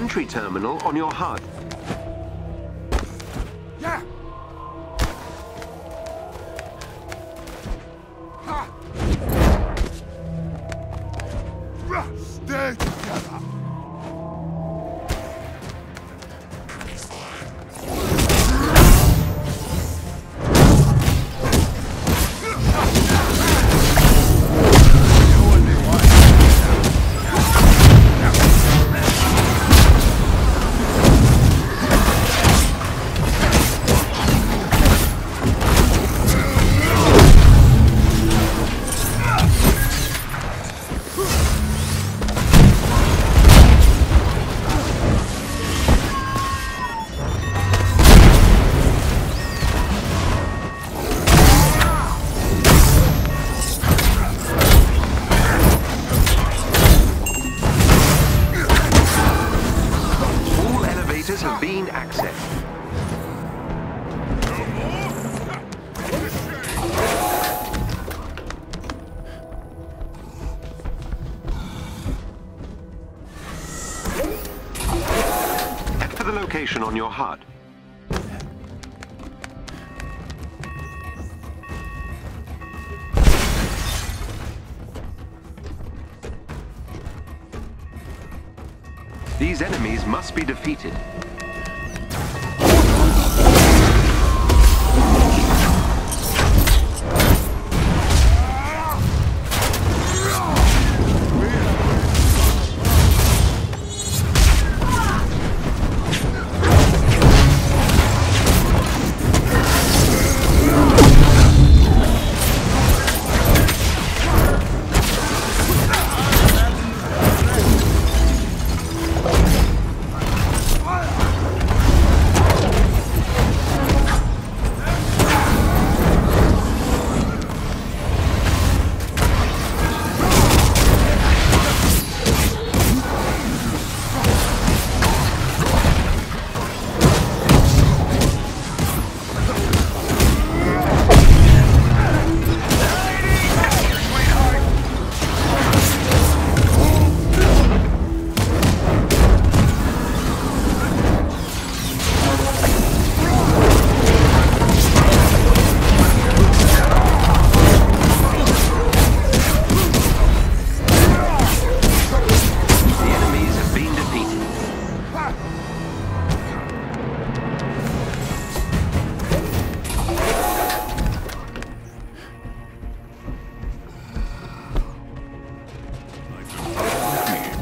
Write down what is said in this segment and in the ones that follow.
entry terminal on your HUD. Yeah. Ha. Stay together. Have been accessed. Head for the location on your HUD. These enemies must be defeated.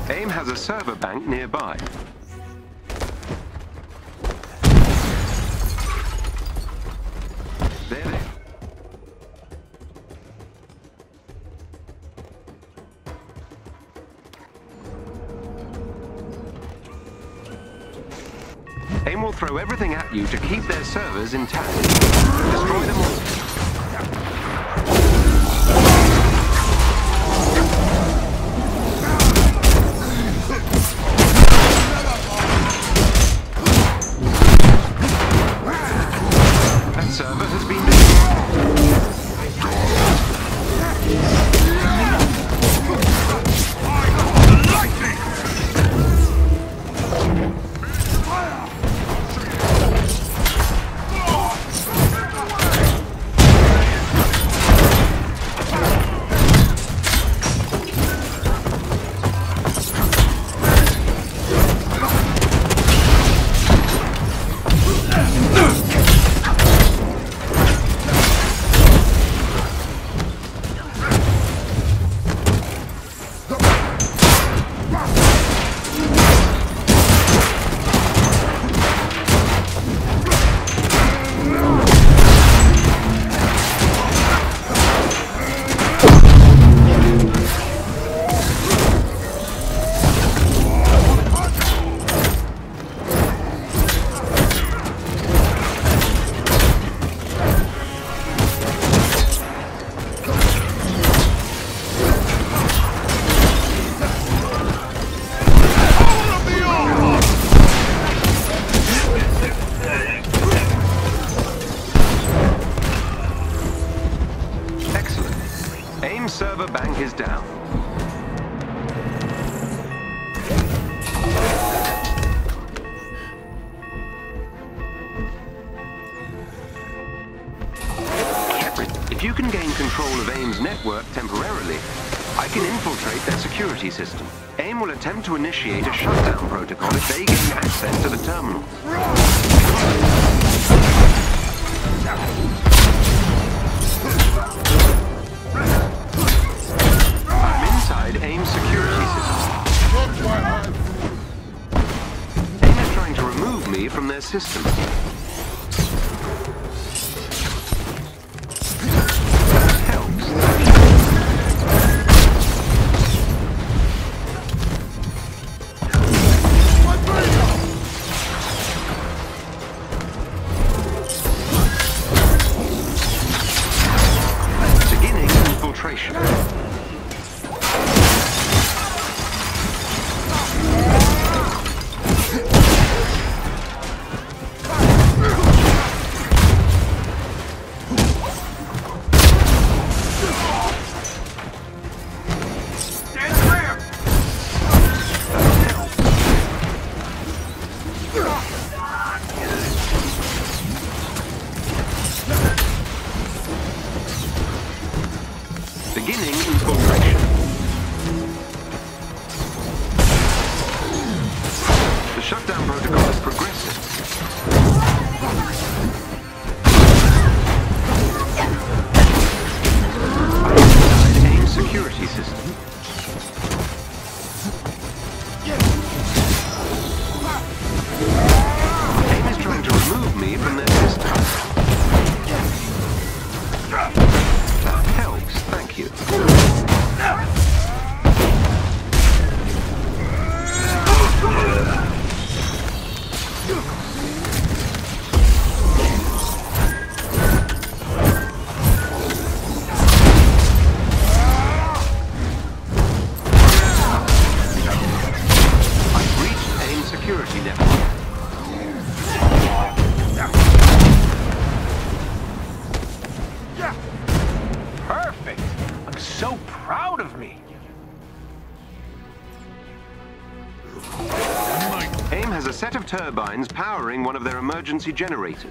AIM has a server bank nearby. There. AIM will throw everything at you to keep their servers intact. Destroy them all. control of AIM's network temporarily, I can infiltrate their security system. AIM will attempt to initiate a shutdown protocol if they gain access to the terminals. I'm inside AIM's security system. AIM is trying to remove me from their system. Turbines powering one of their emergency generators.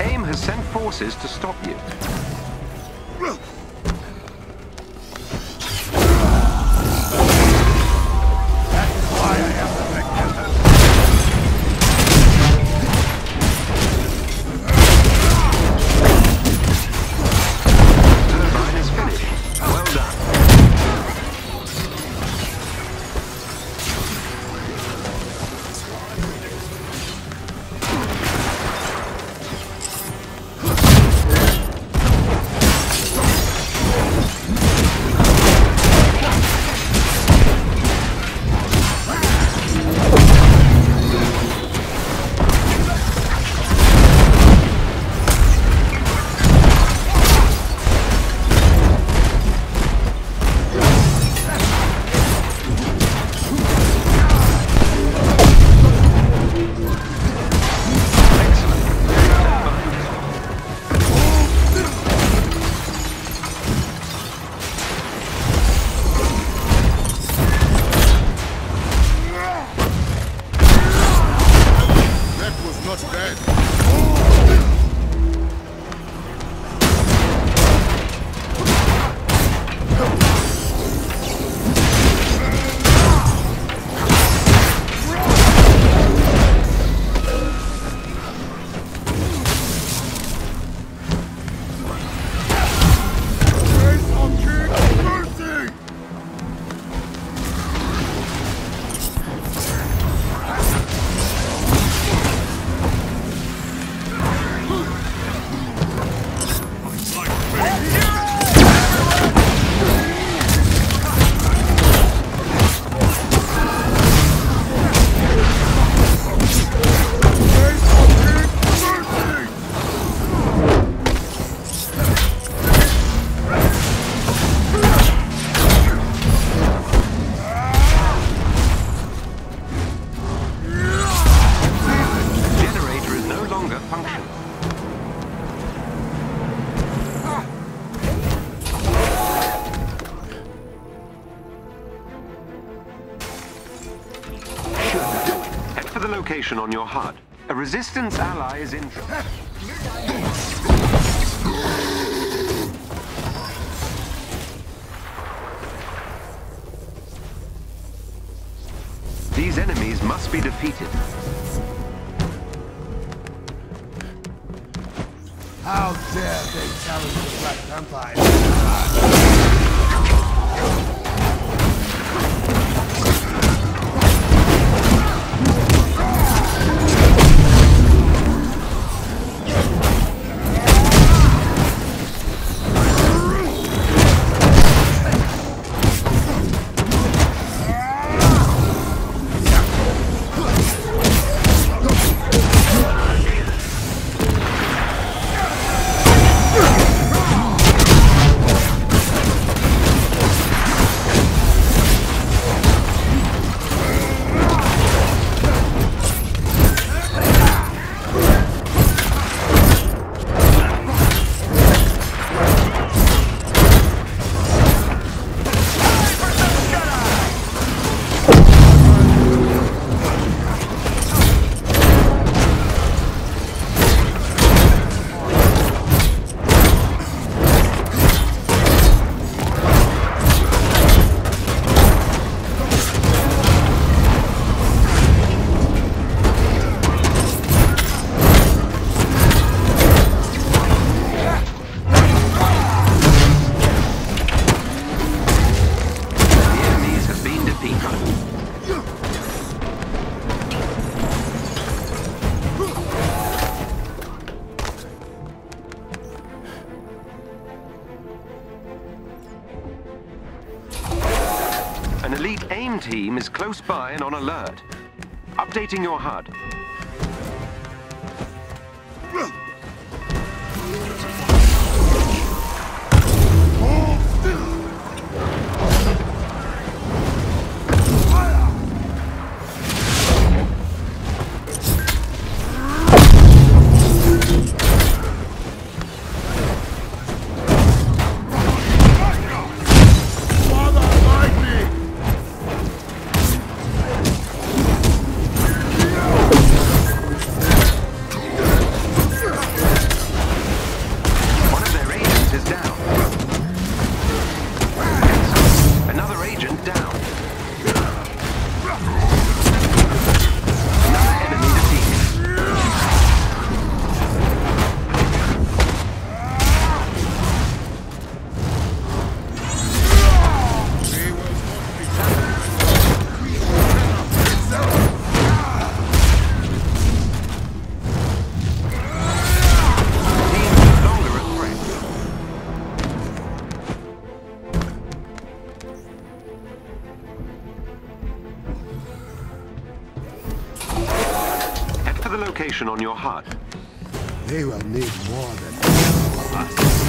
AIM has sent forces to stop you. location on your HUD. A resistance ally is injured. These enemies must be defeated. How dare they challenge the Black Panther? An elite AIM team is close by and on alert. Updating your HUD. The location on your HUD. They will need more than us.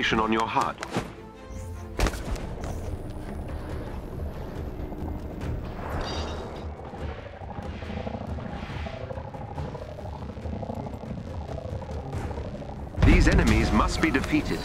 location on your HUD. These enemies must be defeated.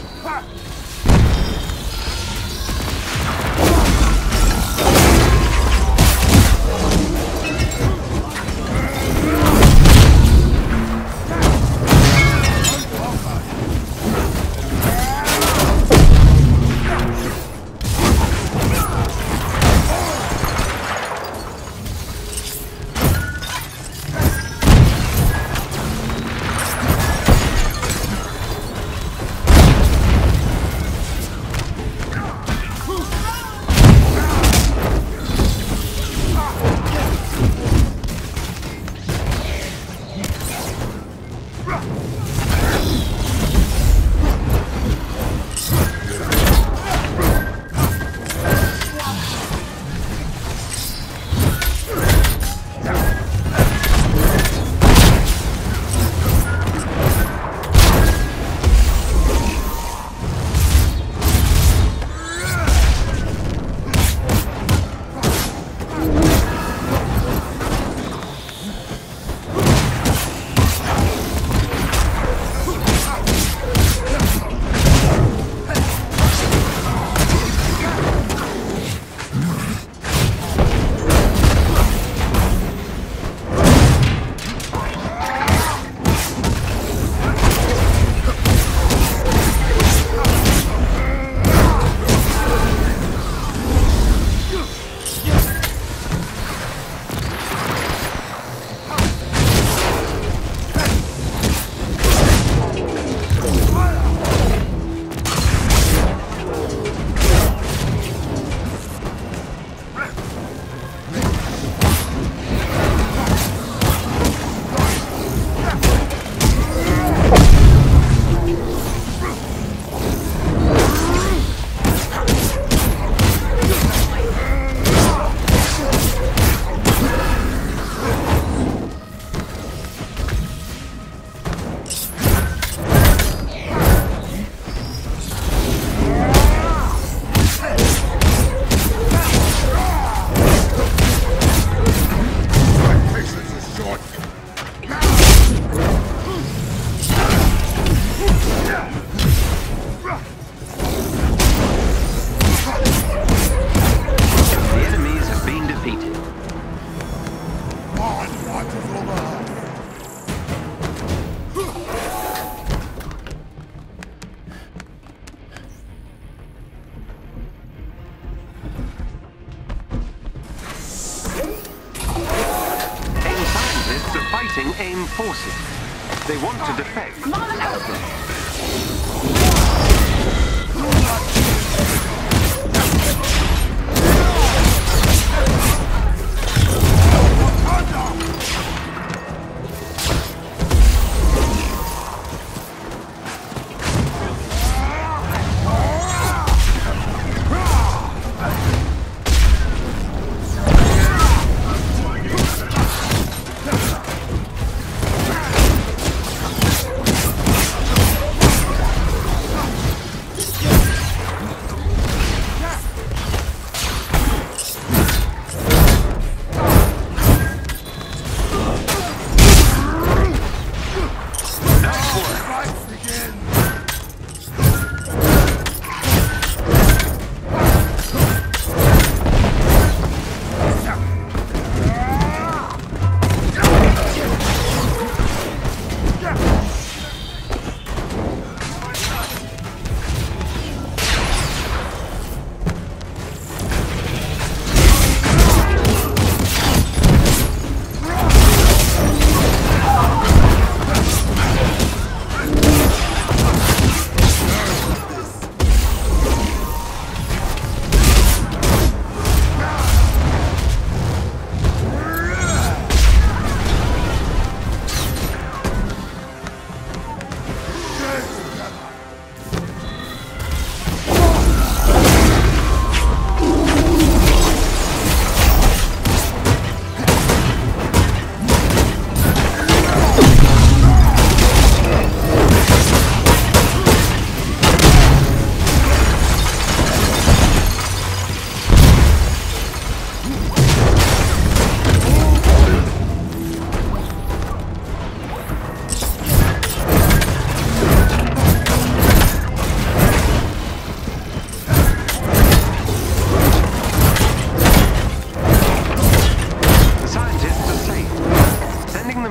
AIM forces. They want to defect.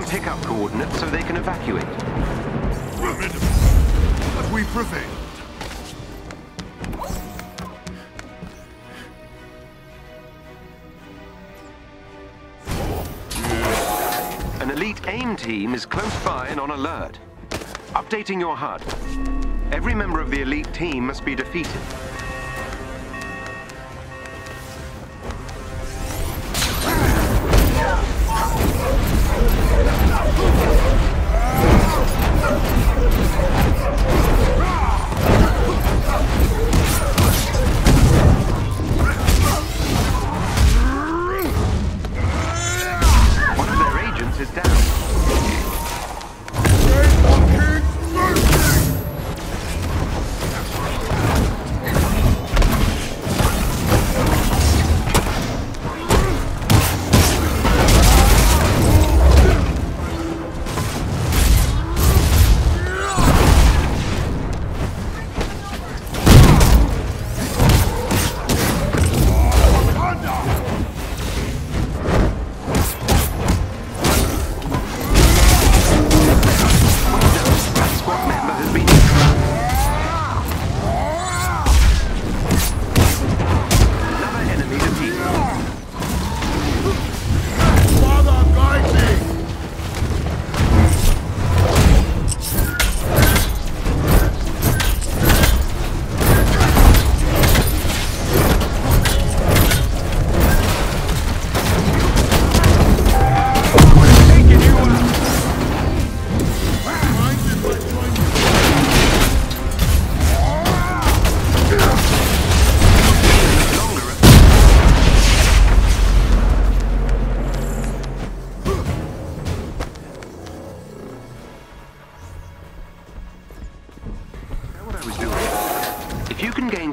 pick up coordinates so they can evacuate. Formidable. But we prevailed. An elite AIM team is close by and on alert. Updating your HUD. Every member of the elite team must be defeated.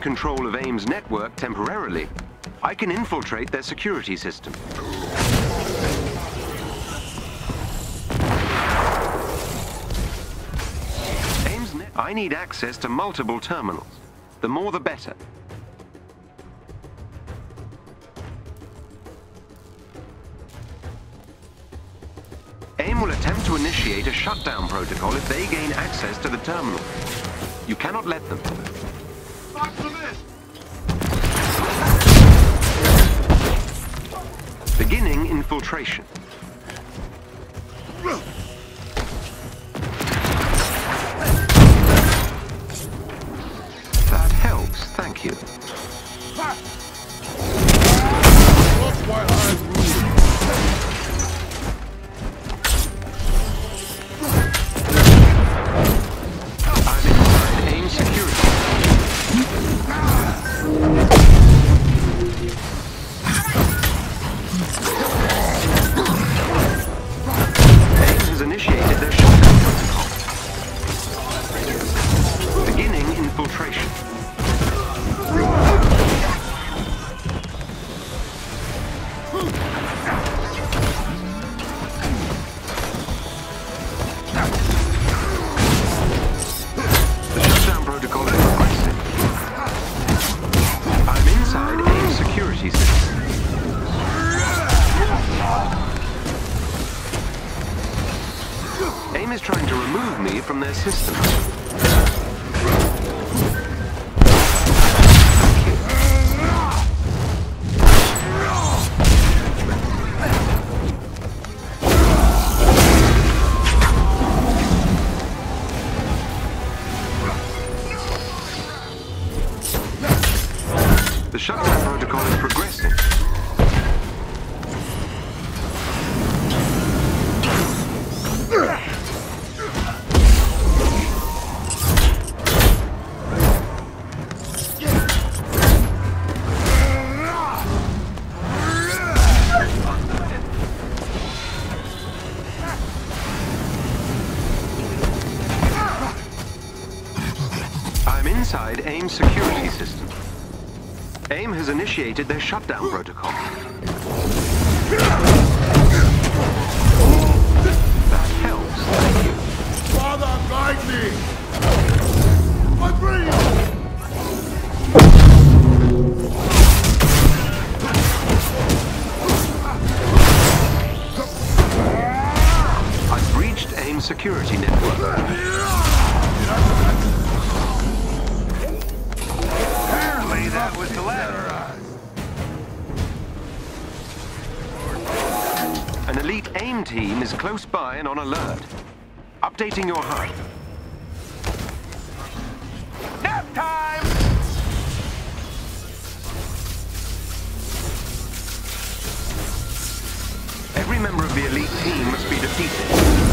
Control of AIM's network temporarily, I can infiltrate their security system. I need access to multiple terminals. The more the better. AIM will attempt to initiate a shutdown protocol if they gain access to the terminal. You cannot let them. Beginning infiltration. That helps, thank you. AIM is trying to remove me from their system. The shutdown protocol is progressing. Inside AIM's security system. AIM has initiated their shutdown protocol. That helps, thank you. Father, guide me! I breathe! security network. That was the ladder. An elite AIM team is close by and on alert. Updating your height. Nap time! Every member of the elite team must be defeated.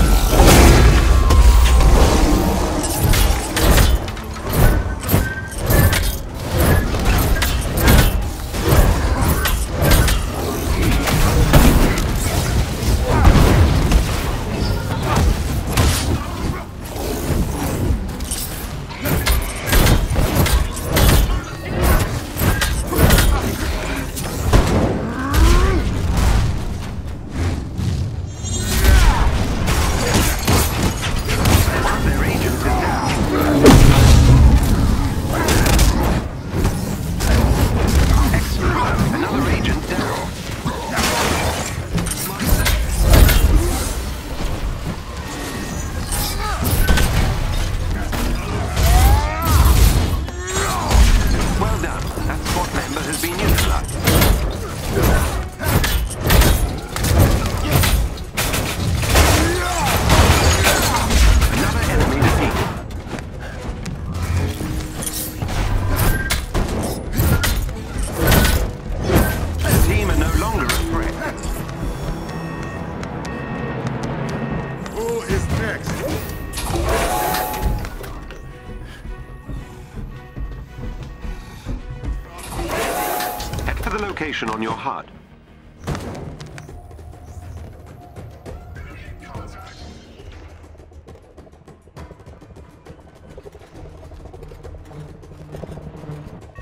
On your HUD.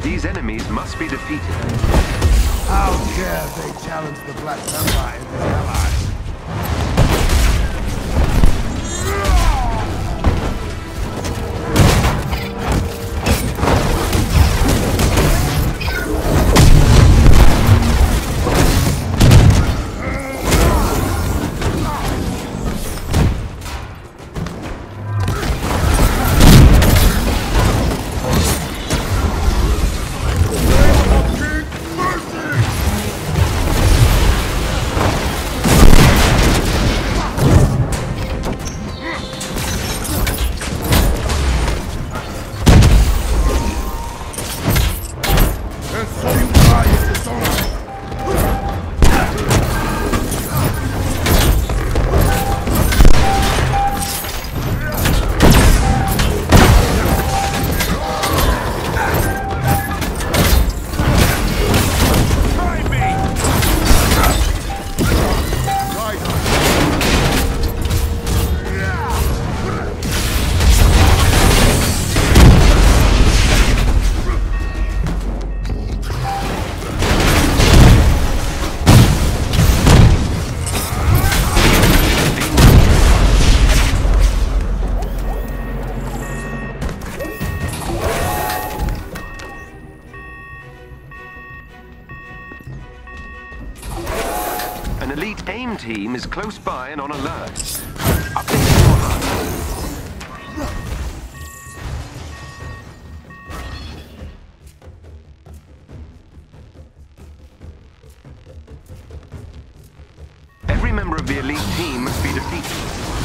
These enemies must be defeated. How dare they challenge the Black Panther and his allies? Team is close by and on alert. Updating your HUD. Every member of the elite team must be defeated.